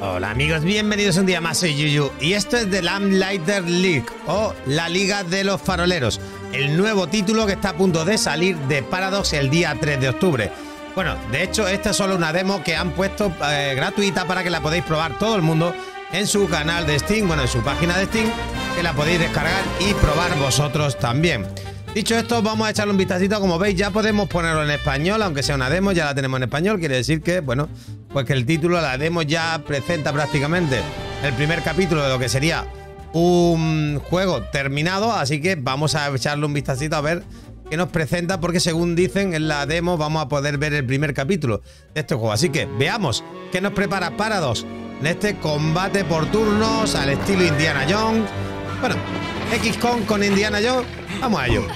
Hola amigos, bienvenidos un día más, soy Yuyu y esto es The Lamplighters League o La Liga de los Faroleros, el nuevo título que está a punto de salir de Paradox el día 3 de octubre. Bueno, de hecho esta es solo una demo que han puesto gratuita para que la podéis probar todo el mundo en su canal de Steam, bueno, en su página de Steam, que la podéis descargar y probar vosotros también. Dicho esto, vamos a echarle un vistacito. Como veis, ya podemos ponerlo en español, aunque sea una demo, ya la tenemos en español. Quiere decir que, bueno, pues que el título, la demo, ya presenta prácticamente el primer capítulo de lo que sería un juego terminado. Así que vamos a echarle un vistacito a ver qué nos presenta, porque según dicen en la demo vamos a poder ver el primer capítulo de este juego. Así que veamos qué nos prepara Paradox en este combate por turnos al estilo Indiana Jones. Bueno, X-Com con Indiana Jones. Vamos a ello.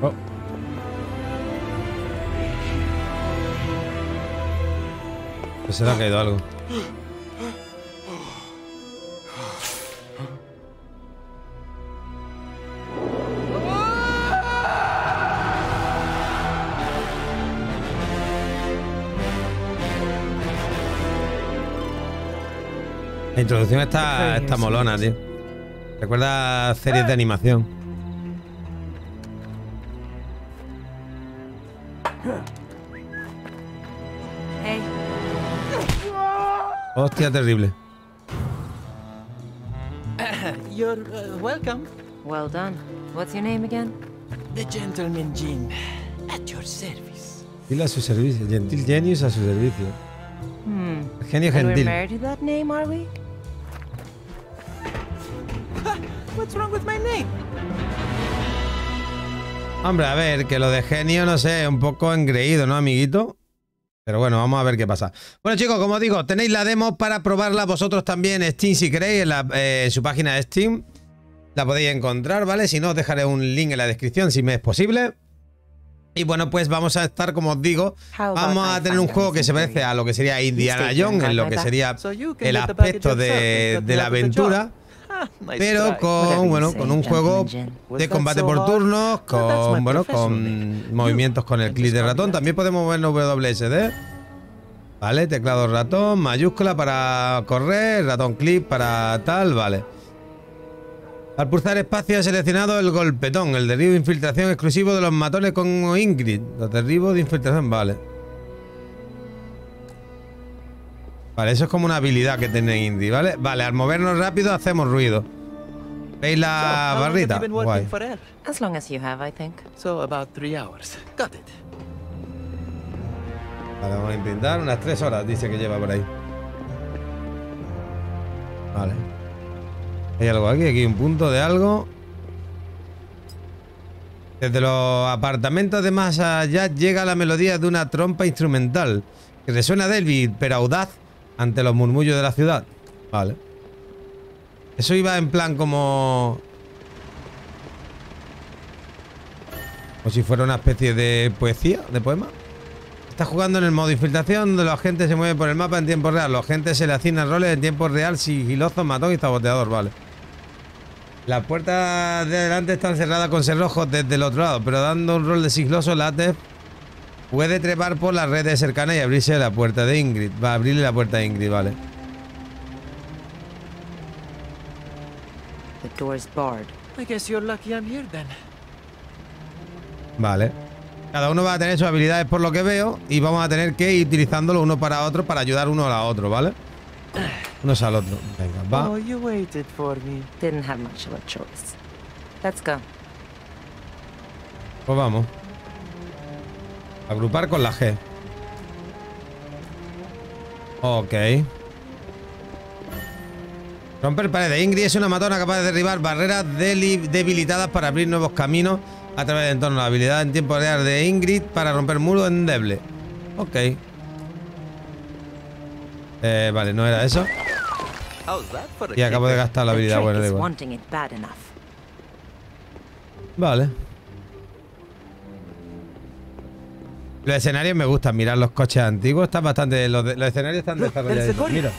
Oh. Pues se le ha caído algo. La introducción está molona, tío. Recuerda series de animación. Hey. Hostia, terrible. You're welcome. Well done. What's your name again? The gentleman Gene. At your service. Dile a su servicio. Gentil Genius a su servicio. Genio gentil. What's wrong with my name? Hombre, a ver, que lo de genio, no sé, un poco engreído, ¿no, amiguito? Pero bueno, vamos a ver qué pasa. Bueno, chicos, como digo, tenéis la demo para probarla vosotros también en Steam, si queréis, en su página de Steam. La podéis encontrar, ¿vale? Si no, os dejaré un link en la descripción, si me es posible. Y bueno, pues vamos a estar, como os digo, vamos a tener un juego que se parece a lo que sería Indiana Jones, en lo que sería el aspecto de la aventura. Pero con, bueno, con un juego de combate por turnos, con, bueno, con movimientos con el clic de ratón. También podemos movernos WSD, ¿vale? Teclado ratón, mayúscula para correr, ratón clic para tal, ¿vale? Al pulsar espacio he seleccionado el golpetón, el derribo de infiltración exclusivo de los matones con Ingrid. Los derribos de infiltración, vale. Vale, eso es como una habilidad que tiene Indy, ¿vale? Vale, al movernos rápido hacemos ruido. ¿Veis la barrita? Guay. Vale, vamos a intentar unas 3 horas, dice que lleva por ahí. Vale. Hay algo aquí, aquí un punto de algo. Desde los apartamentos de más allá llega la melodía de una trompa instrumental que resuena débil pero audaz ante los murmullos de la ciudad. Vale. Eso iba en plan como... como si fuera una especie de poesía, de poema. Está jugando en el modo infiltración donde los agentes se mueven por el mapa en tiempo real. Los agentes se le asignan roles en tiempo real, sigiloso, matón y saboteador. Vale. Las puertas de adelante están cerradas con cerrojos desde el otro lado, pero dando un rol de sigiloso, la ATF puede trepar por las redes cercanas y abrirse la puerta de Ingrid. Va a abrirle la puerta a Ingrid, vale. The door is barred. I guess you're lucky I'm here, then. Vale. Cada uno va a tener sus habilidades por lo que veo y vamos a tener que ir utilizándolo uno para otro para ayudar uno a la otro, ¿vale? Unos al otro. Venga, va. Oh, you waited for me. Didn't have much of a choice. Let's go. Pues vamos. Agrupar con la G. Ok. Romper paredes. Ingrid es una matona capaz de derribar barreras debilitadas para abrir nuevos caminos a través del entorno. La habilidad en tiempo real de Ingrid para romper muros endeble. Ok. Vale, no era eso. Y acabo de gastar la habilidad. Bueno, da igual. Vale. Los escenarios me gustan, mirar los coches antiguos, están bastante. Los escenarios están desarrollados. Mira.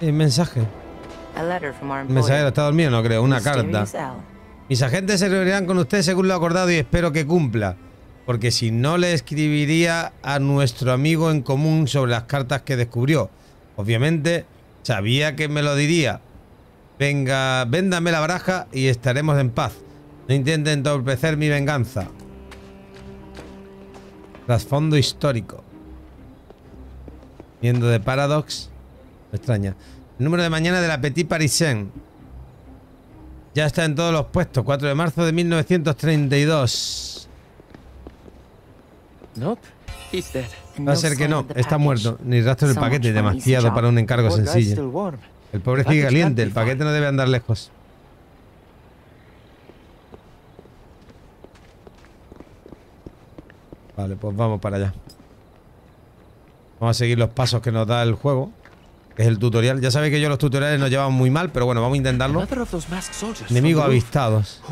El mensaje. El mensajero está dormido, no creo. Una carta. Mis agentes se reunirán con usted según lo acordado y espero que cumpla. Porque si no, le escribiría a nuestro amigo en común sobre las cartas que descubrió. Obviamente, sabía que me lo diría. Venga, véndame la baraja y estaremos en paz. No intente entorpecer mi venganza. Trasfondo histórico. Viendo de Paradox. Me extraña. El número de mañana de la Petit Parisien. Ya está en todos los puestos. 4 de marzo de 1932. Va a ser que no. Está muerto. Ni rastro del paquete. Demasiado para un encargo sencillo. El pobre sigue caliente. El paquete no debe andar lejos. Vale, pues vamos para allá. Vamos a seguir los pasos que nos da el juego, que es el tutorial. Ya sabéis que yo los tutoriales nos llevan muy mal, pero bueno, vamos a intentarlo. Enemigos avistados.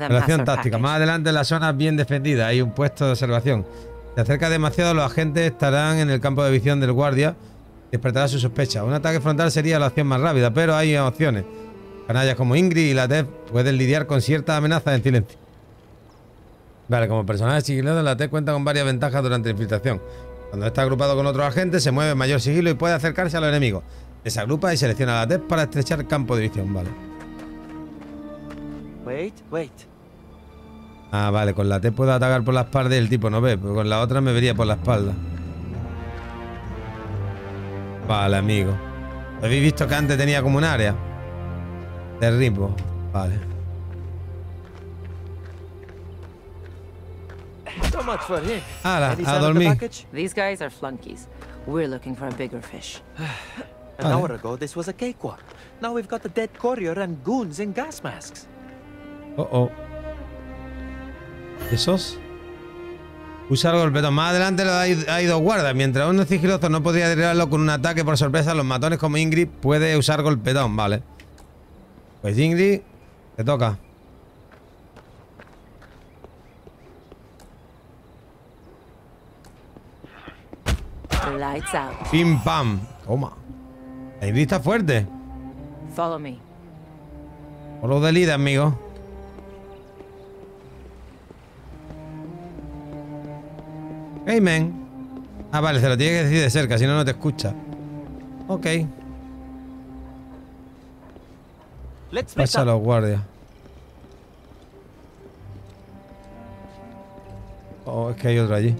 Relación táctica. Más adelante en la zona bien defendida hay un puesto de observación. Se acerca demasiado, los agentes estarán en el campo de visión del guardia. Despertará su sospecha. Un ataque frontal sería la opción más rápida, pero hay opciones. Canallas como Ingrid y la ATF pueden lidiar con ciertas amenazas en silencio. Vale, como personaje sigilado, la ATF cuenta con varias ventajas durante la infiltración. Cuando está agrupado con otros agentes, se mueve en mayor sigilo y puede acercarse a los enemigos. Desagrupa y selecciona la ATF para estrechar el campo de visión. Vale. Ah, vale, con la T puedo atacar por la espalda y el tipo no ve, pero con la otra me vería por la espalda. Vale, amigo. Habéis visto que antes tenía como un área de ritmo. Vale. Ala, a dormir. These guys are flunkies. We're looking for a bigger fish. An hour ago this was a cakewalk. Now we've got a dead courier and goons in gas masks. Oh, oh. ¿Esos? Usa el golpetón. Más adelante hay dos guardas. Mientras uno es sigiloso no podría derribarlo con un ataque por sorpresa. Los matones como Ingrid puede usar golpetón. Vale. Pues Ingrid, te toca. Pim pam. Toma. La Ingrid está fuerte. Follow me. Por lo de líder, amigo. Hey, man. Ah, vale, se lo tiene que decir de cerca, si no, no te escucha. Ok. Pasa a los guardias. Oh, es que hay otro allí.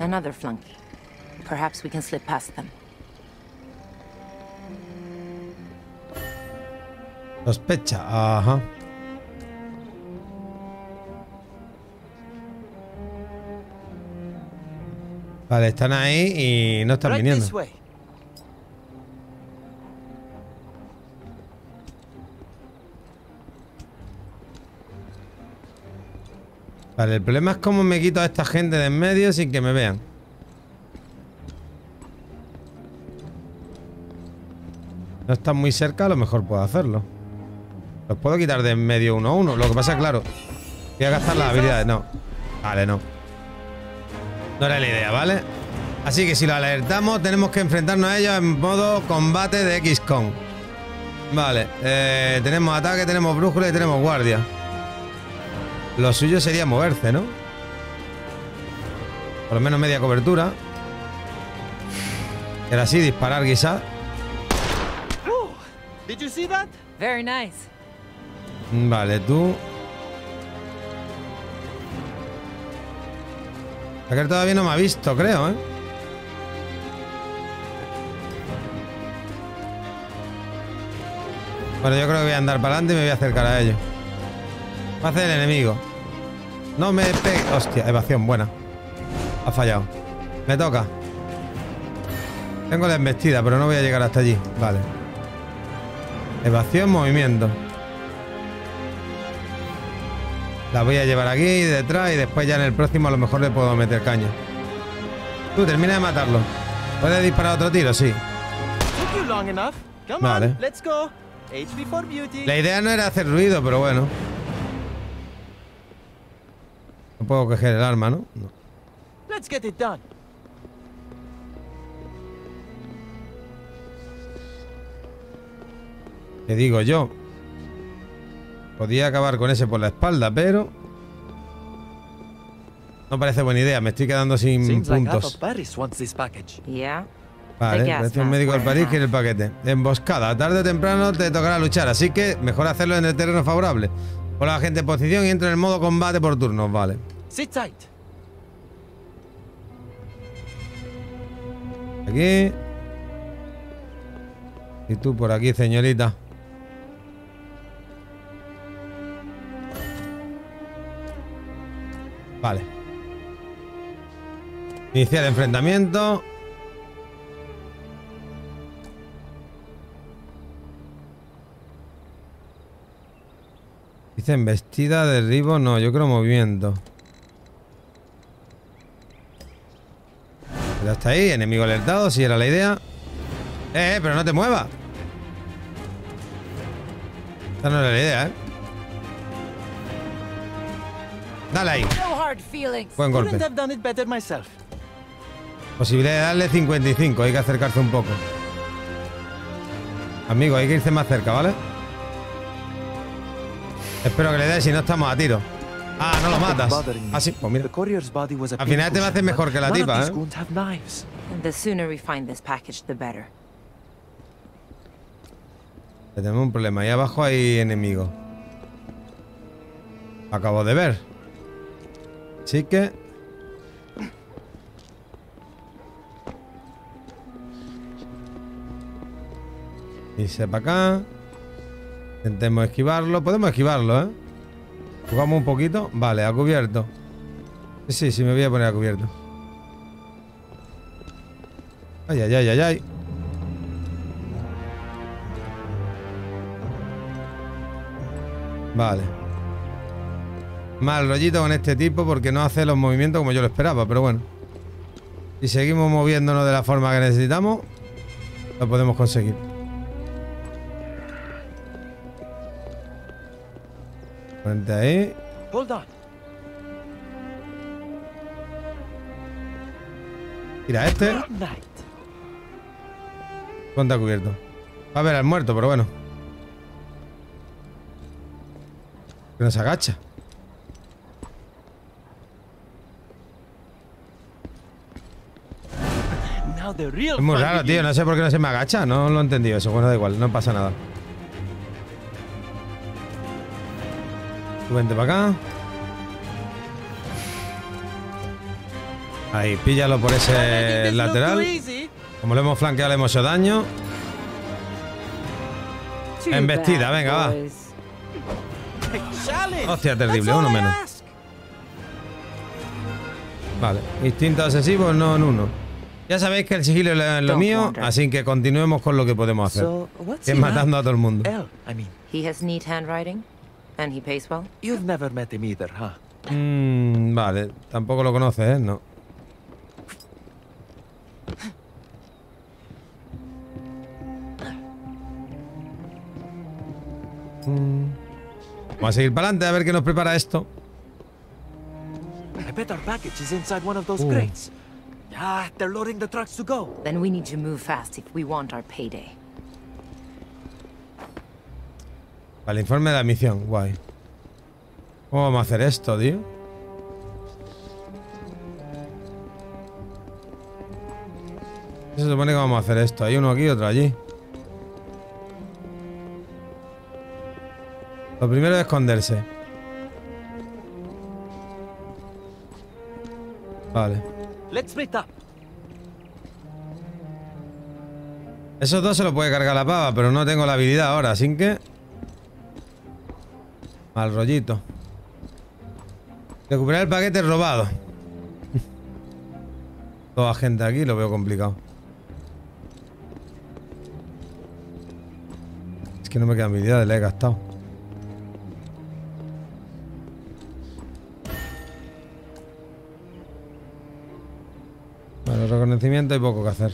Another flunky. Perhaps we can slip past them. Sospecha, ajá. Vale, están ahí y no están viniendo. Vale, el problema es cómo me quito a esta gente de en medio sin que me vean. No están muy cerca, a lo mejor puedo hacerlo. Los puedo quitar de en medio uno a uno. Lo que pasa es, claro, voy a gastar las habilidades. No. Vale, no. No era la idea, ¿vale? Así que si lo alertamos, tenemos que enfrentarnos a ellos en modo combate de X-Com. Vale, tenemos ataque, tenemos brújula y tenemos guardia. Lo suyo sería moverse, ¿no? Por lo menos media cobertura. Era así, disparar quizás. Vale, tú... Aquel todavía no me ha visto, creo, ¿eh? Bueno, yo creo que voy a andar para adelante y me voy a acercar a ellos. Va a hacer el enemigo. No me pegue. Hostia, evasión, buena. Ha fallado. Me toca. Tengo la embestida, pero no voy a llegar hasta allí. Vale. Evasión, movimiento. La voy a llevar aquí, detrás, y después ya en el próximo a lo mejor le puedo meter caña. Tú, termina de matarlo. ¿Puedes disparar otro tiro? Sí. Vale. La idea no era hacer ruido, pero bueno. No puedo coger el arma, ¿no? No. Let's get it done. Te digo yo. Podía acabar con ese por la espalda, pero... no parece buena idea, me estoy quedando sin puntos. Vale, parece un médico del París quiere el paquete. Emboscada, tarde o temprano te tocará luchar, así que mejor hacerlo en el terreno favorable. Pon la gente en posición y entra en el modo combate por turnos, vale. Aquí. Y tú por aquí, señorita. Vale. Iniciar el enfrentamiento. Dicen vestida, derribo, no, yo creo movimiento. Pero hasta ahí, enemigo alertado, si era la idea. Pero no te muevas. Esta no era la idea, Dale ahí. Buen golpe. Posibilidad de darle 55. Hay que acercarse un poco. Amigo, hay que irse más cerca, ¿vale? Espero que le dé, si no estamos a tiro. Ah, no lo matas. Ah, sí, pues mira. Al final te va a hacer mejor que la tipa, Tenemos un problema. Ahí abajo hay enemigo. Acabo de ver. Así que... irse para acá. Intentemos esquivarlo. Podemos esquivarlo, Jugamos un poquito. Vale, a cubierto. Sí, sí, me voy a poner a cubierto. Ay, ay, ay, ay, ay. Vale. Mal rollito con este tipo porque no hace los movimientos como yo lo esperaba, pero bueno. Si seguimos moviéndonos de la forma que necesitamos, lo podemos conseguir. Ponte ahí. Mira este. Ponte a cubierto. Va a ver al muerto, pero bueno. Que nos agacha. Es muy raro, tío. No sé por qué no se me agacha. No lo he entendido eso. Bueno, da igual. No pasa nada. Tú vente para acá. Ahí, píllalo por ese lateral. Como lo hemos flanqueado, le hemos hecho daño. Embestida, venga, va. Hostia, terrible, uno menos. Vale, instintos obsesivos, no en uno. Ya sabéis que el sigilo es lo mío, así que continuemos con lo que podemos hacer. Que es matando a todo el mundo. Vale, tampoco lo conoces, No. Vamos a seguir para adelante a ver qué nos prepara esto. Vale, informe de la misión, guay. ¿Cómo vamos a hacer esto, tío? Se supone que vamos a hacer esto. Hay uno aquí y otro allí. Lo primero es esconderse. Vale. Esos dos se lo puede cargar la pava, pero no tengo la habilidad ahora, así que... mal rollito. Recuperar el paquete robado. Toda gente aquí, lo veo complicado. Es que no me quedan habilidades, la he gastado. Bueno, reconocimiento hay poco que hacer.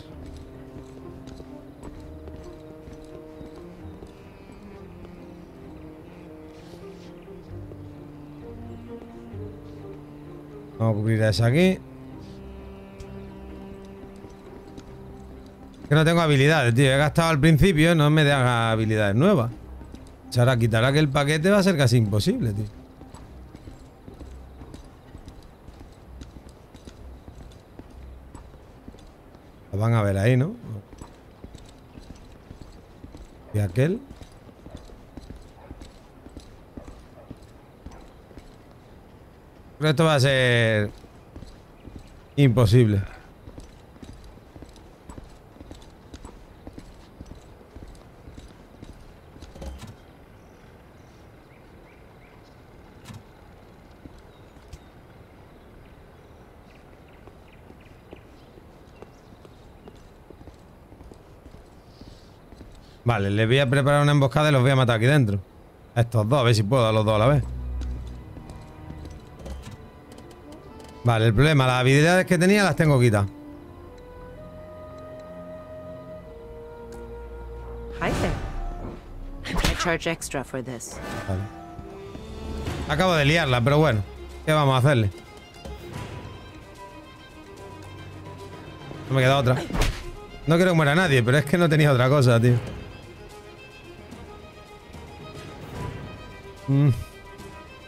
Vamos a cubrir a esa aquí. Que no tengo habilidades, tío. He gastado al principio, no me dan habilidades nuevas. Ahora quitar aquel paquete va a ser casi imposible, tío. Lo van a ver ahí, ¿no? Y aquel. Pero esto va a ser imposible. Vale, les voy a preparar una emboscada y los voy a matar aquí dentro. A estos dos, a ver si puedo a los dos a la vez. Vale, el problema, las habilidades que tenía las tengo quitadas. Vale. Acabo de liarla, pero bueno, ¿qué vamos a hacerle? No me queda otra. No quiero que muera nadie, pero es que no tenía otra cosa, tío.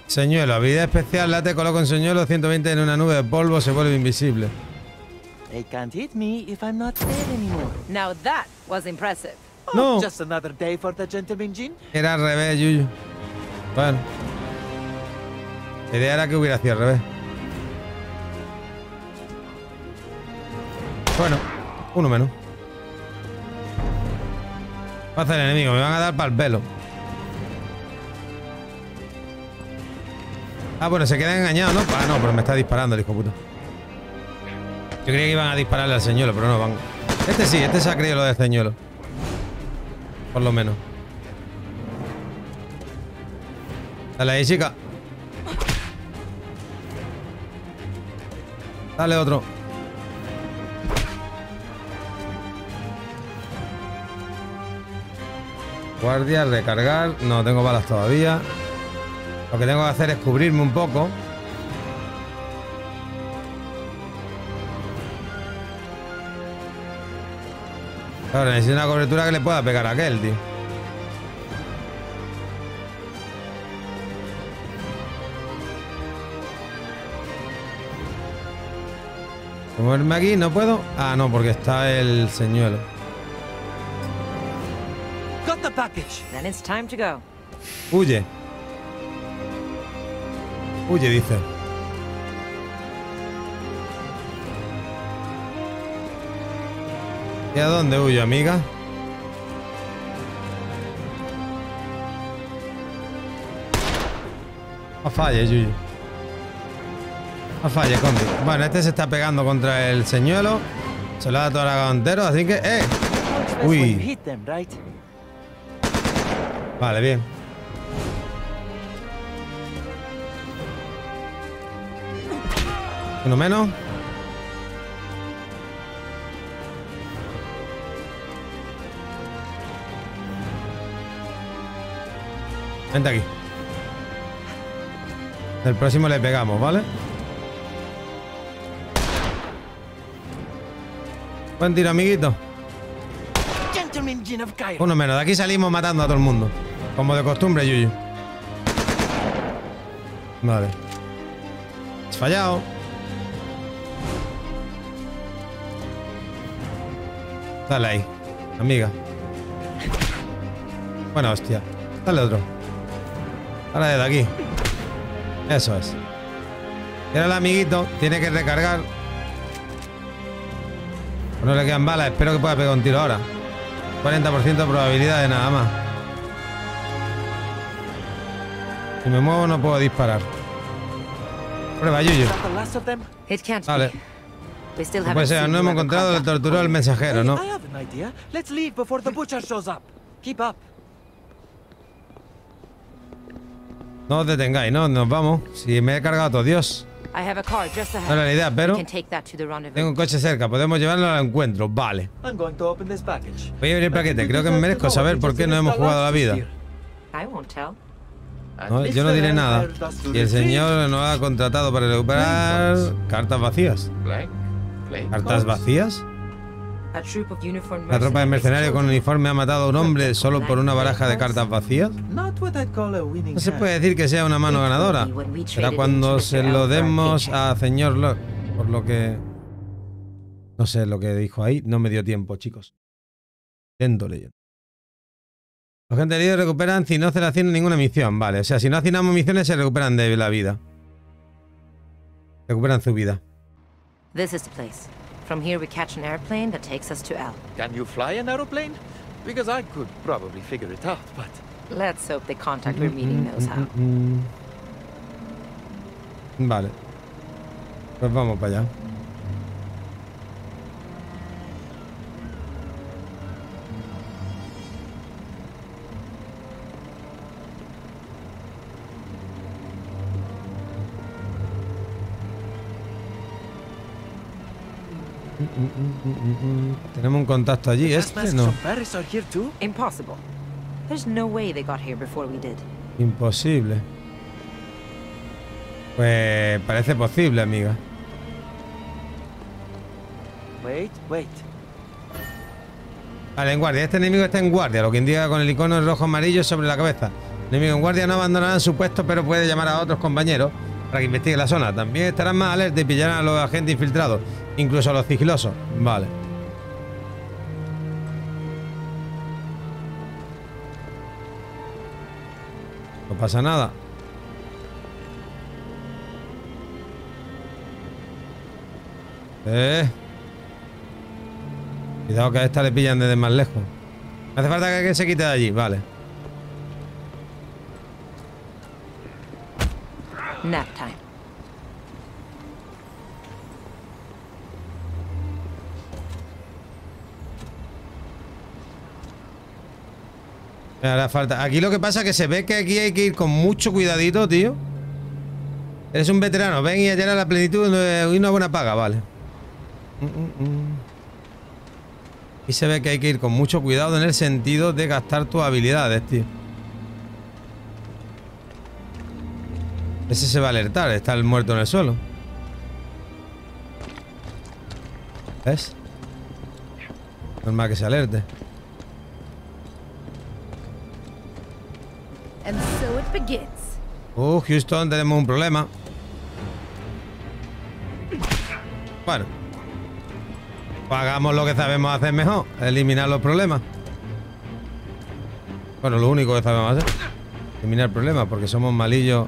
Señuelo. Habilidad especial. La te coloco en señuelo. 120 en una nube de polvo. Se vuelve invisible. No. Era al revés, Yuyu. Bueno. La idea era que hubiera sido al revés. Bueno. Uno menos. Va a ser el enemigo. Me van a dar para el pelo. Ah, bueno, se quedan engañados, ¿no? Ah, no, pero me está disparando el hijo puta. Yo creía que iban a dispararle al señuelo, pero no van. Este sí, este se ha creído lo del señuelo. Por lo menos. Dale ahí, chica. Dale otro. Guardia, recargar. No tengo balas todavía. Lo que tengo que hacer es cubrirme un poco. Claro, necesito una cobertura que le pueda pegar a aquel, tío. ¿Moverme aquí? ¿No puedo? Ah, no, porque está el señuelo. Then it's time to go. Huye. Huye, dice. ¿Y a dónde huyo, amiga? No falle, Yuyu. No falle, combi. Bueno, este se está pegando contra el señuelo. Se lo da todo el agantero, así que... ¡Eh! ¡Uy! Vale, bien. Uno menos. Vente aquí. El próximo le pegamos, ¿vale? Buen tiro, amiguito. Uno menos. De aquí salimos matando a todo el mundo. Como de costumbre, Yuyu. Vale. Has fallado. Dale ahí, amiga. Bueno, hostia. Dale otro. Ahora desde aquí. Eso es. Era el amiguito. Tiene que recargar. No le quedan balas. Espero que pueda pegar un tiro ahora. 40% de probabilidad de nada más. Si me muevo no puedo disparar. Prueba, Yuyu. Vale. Pues sea, no hemos encontrado el torturó al mensajero, ¿no? No os detengáis, no, nos vamos. Si me he cargado todo, Dios. No era la idea, pero tengo un coche cerca, podemos llevarlo al encuentro. Vale. Voy a abrir el paquete, creo que me merezco saber por qué no hemos jugado la vida. No, yo no diré nada. Y el señor nos ha contratado para recuperar cartas vacías. ¿Cartas vacías? ¿La tropa de mercenarios con uniforme ha matado a un hombre solo por una baraja de cartas vacías? No se puede decir que sea una mano ganadora. Será cuando se lo demos a señor Lord. Por lo que... No sé lo que dijo ahí. No me dio tiempo, chicos. Lento leyendo. Los gente heridos recuperan si no se le hacen ninguna misión. Vale, o sea, si no hacinamos misiones se recuperan de la vida. Recuperan su vida. This is the place. From here we catch an airplane that takes us to L. Can you fly an aeroplane? Because I could probably figure it out, but... Let's hope the contact we're meeting knows how. Vale. Pues vamos para allá. Tenemos un contacto allí, este no. Imposible. Pues parece posible, amiga. Vale, en guardia. Este enemigo está en guardia, lo que indica con el icono rojo-amarillo sobre la cabeza. El enemigo en guardia no abandonará su puesto, pero puede llamar a otros compañeros para que investigue la zona. También estarán más alerta y pillarán a los agentes infiltrados, incluso a los sigilosos. Vale. No pasa nada. Cuidado que a esta le pillan desde más lejos. No hace falta que se quite de allí. Vale. Nap time. Me hará falta. Aquí lo que pasa es que se ve que aquí hay que ir con mucho cuidadito, tío. Eres un veterano, ven y hallar a la plenitud y una buena paga, vale. Y se ve que hay que ir con mucho cuidado en el sentido de gastar tus habilidades, tío. Ese se va a alertar, está el muerto en el suelo. ¿Ves? Normal que se alerte. Houston, tenemos un problema. Bueno, hagamos lo que sabemos hacer mejor, eliminar los problemas. Bueno, lo único que sabemos hacer, eliminar problemas, porque somos malillos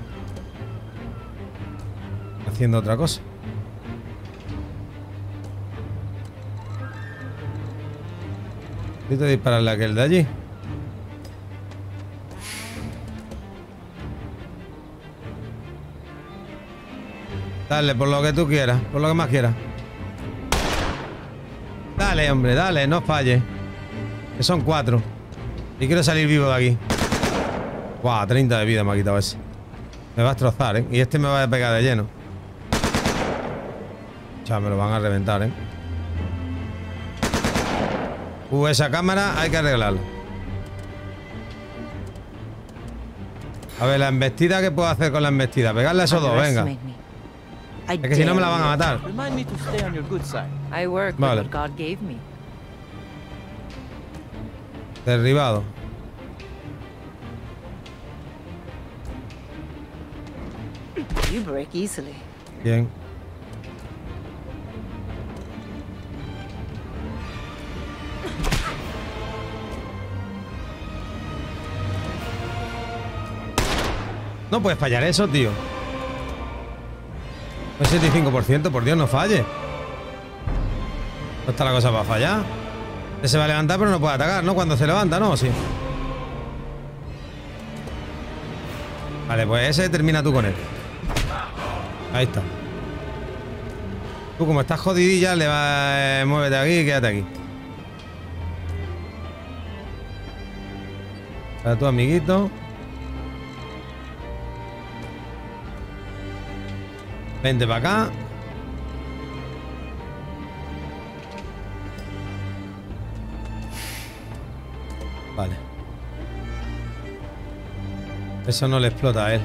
haciendo otra cosa. Necesito dispararle a aquel de allí. Dale, por lo que tú quieras, por lo que más quieras. Dale, hombre, dale, no falles. Que son 4. Y quiero salir vivo de aquí. Guau, 30 de vida me ha quitado ese. Me va a destrozar, ¿eh? Y este me va a pegar de lleno. Chao, me lo van a reventar, ¿eh? Esa cámara hay que arreglarla. A ver, la embestida, ¿qué puedo hacer con la embestida? Pegarle a esos dos, venga. Es que si no me la van a matar. Vale. Derribado. Bien. No puedes fallar eso, tío. Un 75%, por Dios, no falle. No está la cosa para fallar. Se va a levantar, pero no puede atacar, ¿no? Cuando se levanta, ¿no? Sí. Vale, pues ese termina tú con él. Ahí está. Tú, como estás jodidilla, le vas... Muévete aquí y quédate aquí. Para tu amiguito. 20 para acá. Vale. Eso no le explota a él.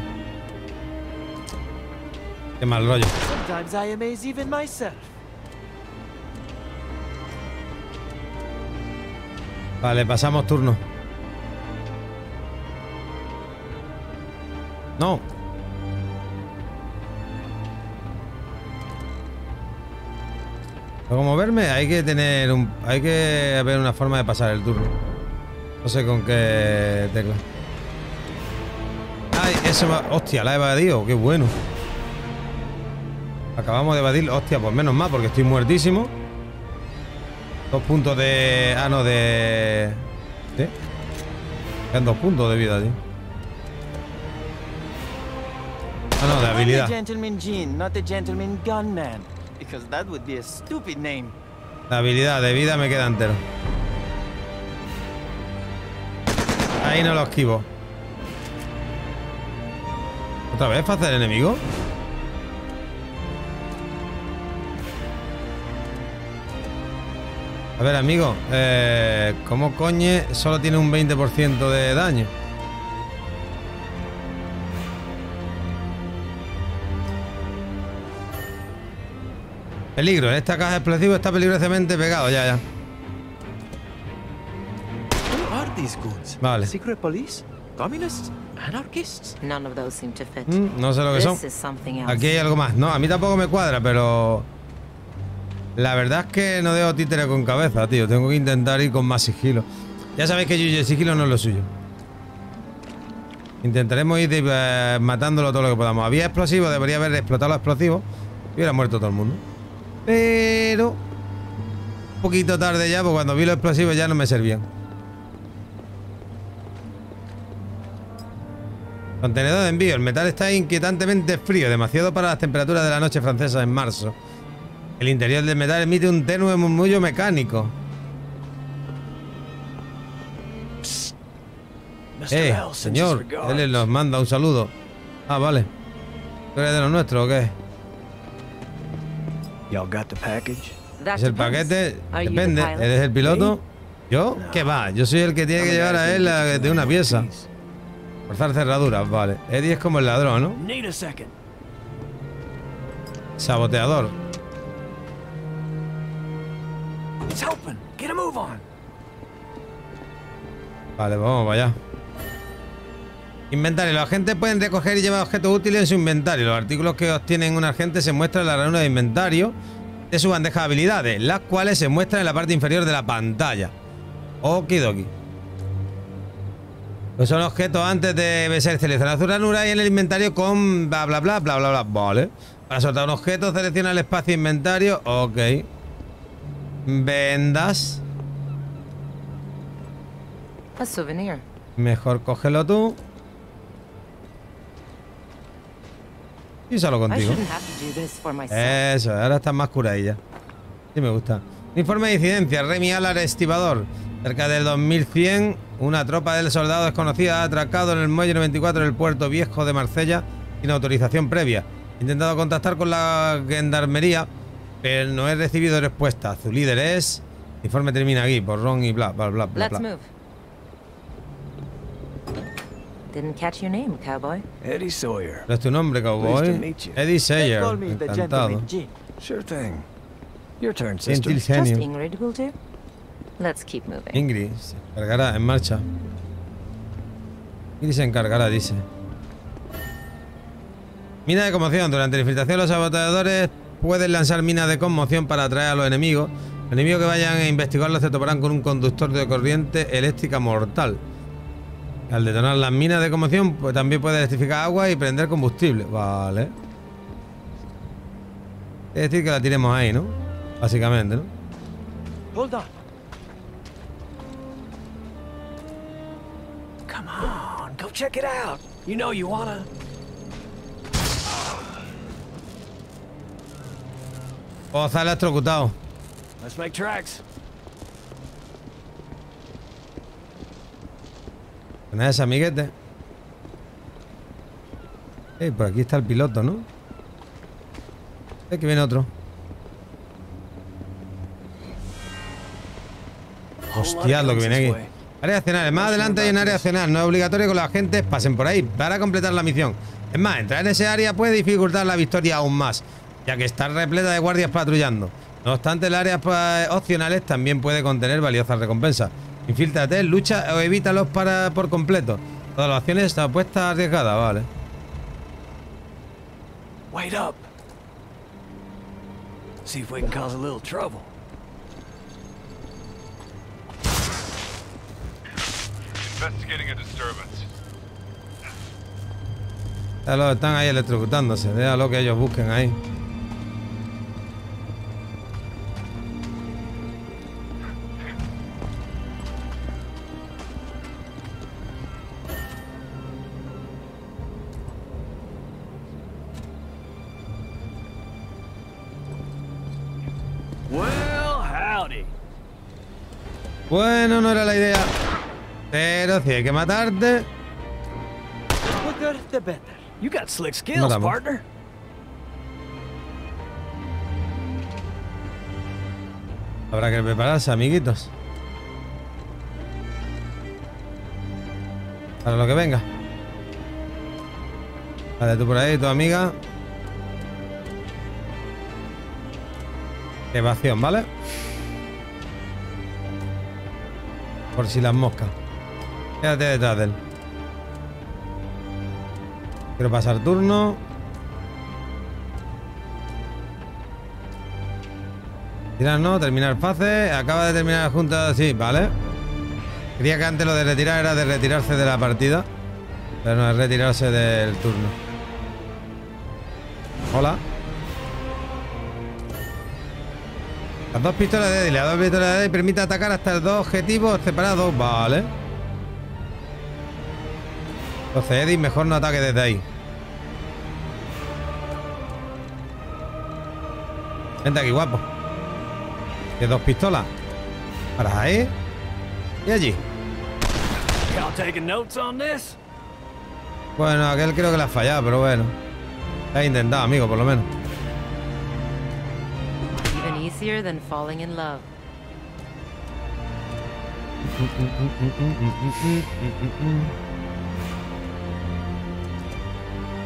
Qué mal rollo. Vale, pasamos turno. No. Para moverme hay que tener un... Hay que haber una forma de pasar el turno. No sé con qué tecla. ¡Ay! Eso va... ¡Hostia! La he evadido. ¡Qué bueno! Acabamos de evadir. ¡Hostia! Pues menos mal, porque estoy muertísimo. 2 puntos de... Ah, no, de... ¿Sí? Quedan 2 puntos de vida, tío. Ah, no, de habilidad. La habilidad de vida me queda entero. Ahí no lo esquivo. ¿Otra vez para hacer enemigo? A ver, amigo, ¿cómo coño solo tiene un 20% de daño? Peligro, en esta caja explosiva está peligrosamente pegado, ya. Vale. Secret police, communists, anarchists. None of those seem to fit. No sé lo que son. Aquí hay algo más. No, a mí tampoco me cuadra, pero... La verdad es que no dejo títere con cabeza, tío. Tengo que intentar ir con más sigilo. Ya sabéis que yo el sigilo no es lo suyo. Intentaremos ir matándolo todo lo que podamos. Había explosivos, debería haber explotado los explosivos y hubiera muerto todo el mundo. Pero... Un poquito tarde ya, porque cuando vi los explosivos ya no me servían. Contenedor de envío. El metal está inquietantemente frío, demasiado para las temperaturas de la noche francesa en marzo. El interior del metal emite un tenue murmullo mecánico. Psst. Señor, él nos manda un saludo. Ah, vale. ¿Tú eres de los nuestros o qué? ¿Es el paquete? Depende. ¿Eres el piloto? ¿Yo? ¿Qué va? Yo soy el que tiene que llevar a él la de una pieza. Forzar cerraduras, vale. Eddie es como el ladrón, ¿no? Saboteador. Vale, vamos para allá. Inventario. Los agentes pueden recoger y llevar objetos útiles en su inventario. Los artículos que obtienen un agente se muestran en la ranura de inventario de su bandeja de habilidades, las cuales se muestran en la parte inferior de la pantalla. Okidoki. Pues son objetos antes de ser seleccionados su ranura y en el inventario con bla bla bla bla bla bla. Vale. Para soltar un objeto selecciona el espacio inventario. Ok. Vendas. Mejor cógelo tú. Y solo contigo. Eso, ahora estás más curadilla. Sí me gusta. Informe de incidencia. Remy Alar, estibador. Cerca del 2100, una tropa del soldado desconocida ha atracado en el muelle 94 del puerto viejo de Marsella sin autorización previa. He intentado contactar con la gendarmería, pero no he recibido respuesta. Su líder es... El informe termina aquí, borrón y bla, bla, bla, bla. Didn't catch your name, cowboy. Eddie Sawyer. ¿Es tu nombre, cowboy? Eddie Sawyer. Encantado. Sure thing. Your turn, sister. Ingrid will do. Let's keep moving. Ingrid se encargará, en marcha. Ingrid se encargará, dice. Mina de conmoción. Durante la infiltración los saboteadores pueden lanzar minas de conmoción para atraer a los enemigos. Los enemigos que vayan a investigarlos se toparán con un conductor de corriente eléctrica mortal. Al detonar las minas de conmoción, pues, también puede electrificar agua y prender combustible. Vale. Es decir, que la tiremos ahí, ¿no? Básicamente, ¿no? Hold on. Come on, go check it out. You know you wanna. Oh, está electrocutado. Let's make tracks. Nada, ese amiguete. Por aquí está el piloto, ¿no? Aquí viene otro. Hostia, lo que viene aquí. Área de cenar. Más adelante hay un área de cenar. No es obligatorio que los agentes pasen por ahí para completar la misión. Es más, entrar en ese área puede dificultar la victoria aún más, ya que está repleta de guardias patrullando. No obstante, las áreas opcionales también puede contener valiosas recompensas. Infíltrate, lucha o evítalos por completo. Todas las acciones están puestas arriesgadas, vale. Wait up. See if we can cause a little trouble. Investigating a disturbance. Están ahí electrocutándose, déjalo que ellos busquen ahí. Bueno, no era la idea, pero si hay que matarte. Matamos. Habrá que prepararse, amiguitos, para lo que venga. Vale, tú por ahí, tu amiga. Evasión, ¿vale? Por si las moscas. Quédate detrás de él. Quiero pasar turno. Tirar no, terminar fase. Acaba de terminar junta. Sí, vale. Creía que antes lo de retirar era de retirarse de la partida, pero no, es retirarse del turno. Hola. Las dos pistolas de Eddie, las dos pistolas de Eddie permite atacar hasta los dos objetivos separados, vale. Entonces Eddie mejor no ataque desde ahí. Vente aquí, guapo. De dos pistolas. Para ahí y allí. Bueno, aquel creo que la ha fallado, pero bueno. La has intentado, amigo, por lo menos. Than falling in love.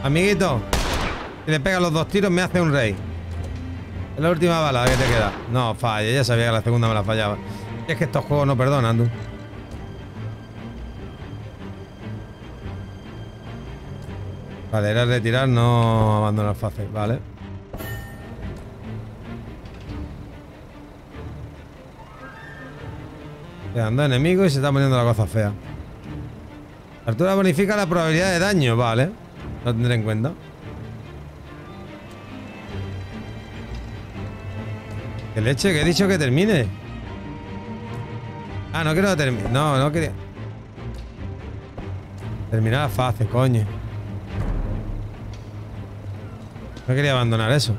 Amiguito, si le pega los dos tiros me hace un rey. Es la última bala que te queda. No, falla, ya sabía que la segunda me la fallaba. Y es que estos juegos no perdonan, tú. Vale, era retirar, no abandonar fácil, vale. Quedando enemigo y se está poniendo la cosa fea. Artura bonifica la probabilidad de daño, vale. Lo tendré en cuenta. ¡Qué leche! Que he dicho que termine. Ah, no quiero terminar. No, no quería. Terminar la fase, coño. No quería abandonar eso.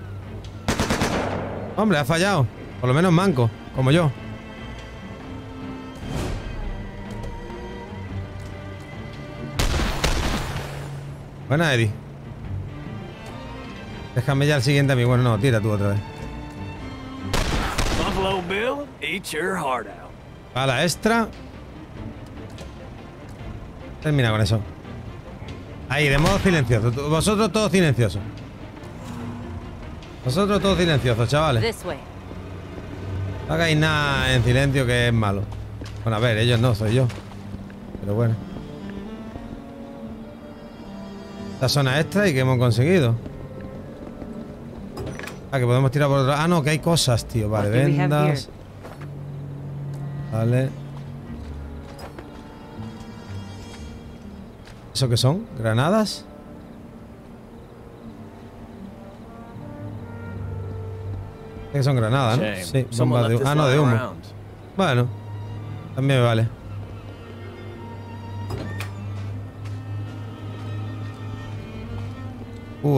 Hombre, ha fallado. Por lo menos manco, como yo. Buena, Eddie. Déjame ya el siguiente a mí. Bueno, no, tira tú otra vez. Bala extra. Termina con eso. Ahí, de modo silencioso. Vosotros todos silenciosos. Vosotros todos silenciosos, chavales. No hagáis nada en silencio, que es malo. Bueno, a ver, ellos no, soy yo. Pero bueno. La zona extra y que hemos conseguido. Ah, que podemos tirar por otro. Ah, no, que hay cosas, tío. Vale, vendas. Vale. ¿Eso qué son? ¿Granadas? ¿Qué son granadas, no? Sí, bombas de humo. Ah, no, de humo. Bueno, también me vale.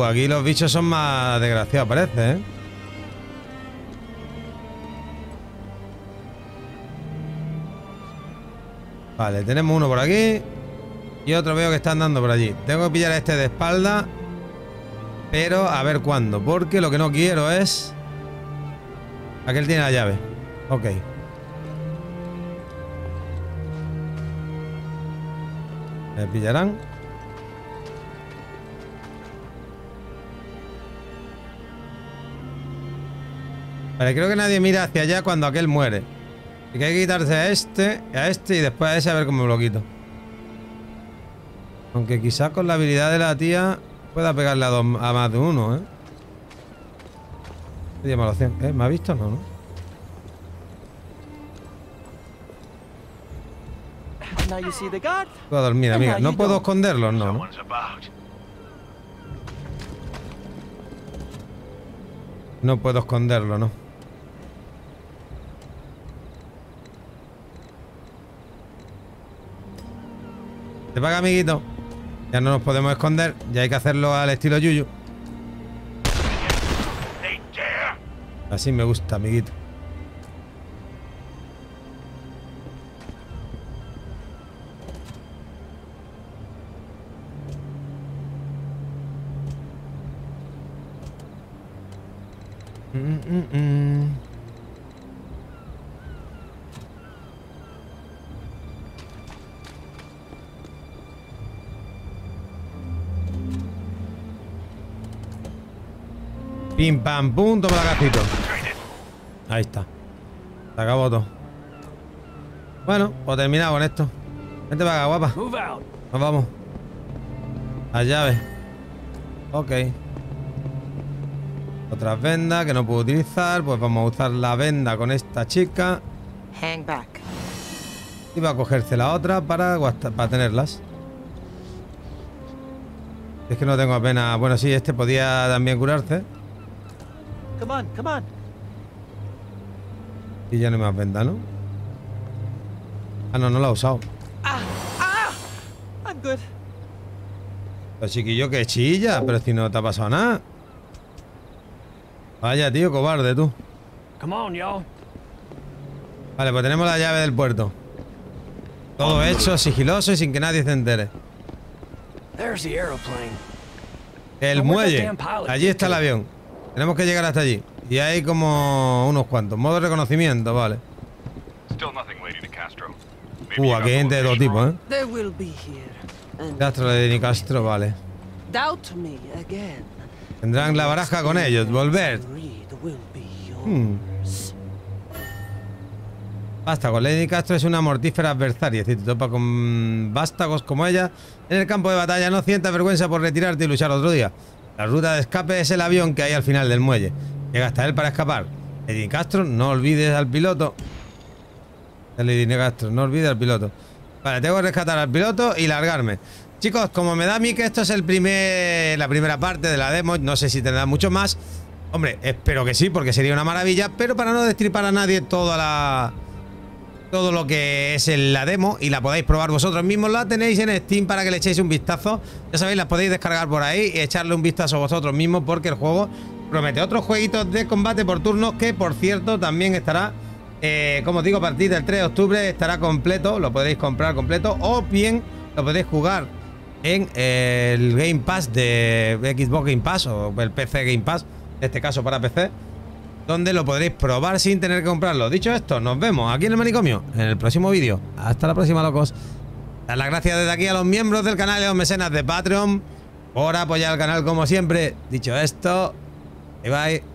Aquí los bichos son más desgraciados, parece, ¿eh? Vale, tenemos uno por aquí. Y otro veo que está andando por allí. Tengo que pillar a este de espalda. Pero a ver cuándo. Porque lo que no quiero es... Aquel tiene la llave. Ok. Me pillarán. Vale, creo que nadie mira hacia allá cuando aquel muere. Así que hay que quitarse a este y después a ese, a ver cómo me lo quito. Aunque quizás con la habilidad de la tía pueda pegarle a más de uno, ¿eh? Qué llamación, ¿eh? ¿Me ha visto? No, ¿no? Puedo dormir, amiga. No puedo esconderlos, no, ¿no? No puedo esconderlo, no. Te paga, amiguito. Ya no nos podemos esconder. Ya hay que hacerlo al estilo Yuyu. Así me gusta, amiguito. Pim, pam, pum, toma la gastito. Ahí está. Se acabó todo. Bueno, pues terminado con esto. Vente para acá, guapa. Nos vamos. Las llaves. Ok. Otras vendas que no puedo utilizar. Pues vamos a usar la venda con esta chica. Hang back. Y va a cogerse la otra para tenerlas. Es que no tengo apenas... Bueno, sí, este podía también curarse. Come on, come on. Y ya no me has venda, ¿no? Ah, no, no la he usado. I'm good. Pero chiquillo, que chilla, pero si no te ha pasado nada. Vaya, tío, cobarde, tú. Come on, yo. Vale, pues tenemos la llave del puerto. Todo hecho, sigiloso y sin que nadie se entere. There's the aeroplane. El muelle. Allí está el avión. Tenemos que llegar hasta allí. Y hay como unos cuantos. Modo de reconocimiento, vale. Aquí hay gente de todo tipo, ¿eh? Castro, Lady Di Castro, vale. Tendrán la baraja con ellos. Volver. Basta con Lady Di Castro es una mortífera adversaria. Si te topa con vástagos como ella en el campo de batalla, no sientas vergüenza por retirarte y luchar otro día. La ruta de escape es el avión que hay al final del muelle. Llega hasta él para escapar. Eddie Castro, no olvides al piloto. Eddie Castro, no olvides al piloto. Vale, tengo que rescatar al piloto y largarme. Chicos, como me da a mí que esto es la primera parte de la demo, no sé si tendrá mucho más. Hombre, espero que sí, porque sería una maravilla. Pero para no destripar a nadie todo lo que es la demo y la podáis probar vosotros mismos, la tenéis en Steam para que le echéis un vistazo. Ya sabéis, las podéis descargar por ahí y echarle un vistazo vosotros mismos, porque el juego promete otros jueguitos de combate por turnos que, por cierto, también estará, como os digo, a partir del 3 de octubre estará completo, lo podréis comprar completo o bien lo podéis jugar en el Game Pass de Xbox Game Pass o el PC Game Pass, en este caso para PC, donde lo podréis probar sin tener que comprarlo. Dicho esto, nos vemos aquí en el manicomio en el próximo vídeo. Hasta la próxima, locos. Dar las gracias desde aquí a los miembros del canal y a los mecenas de Patreon por apoyar al canal como siempre. Dicho esto, bye bye.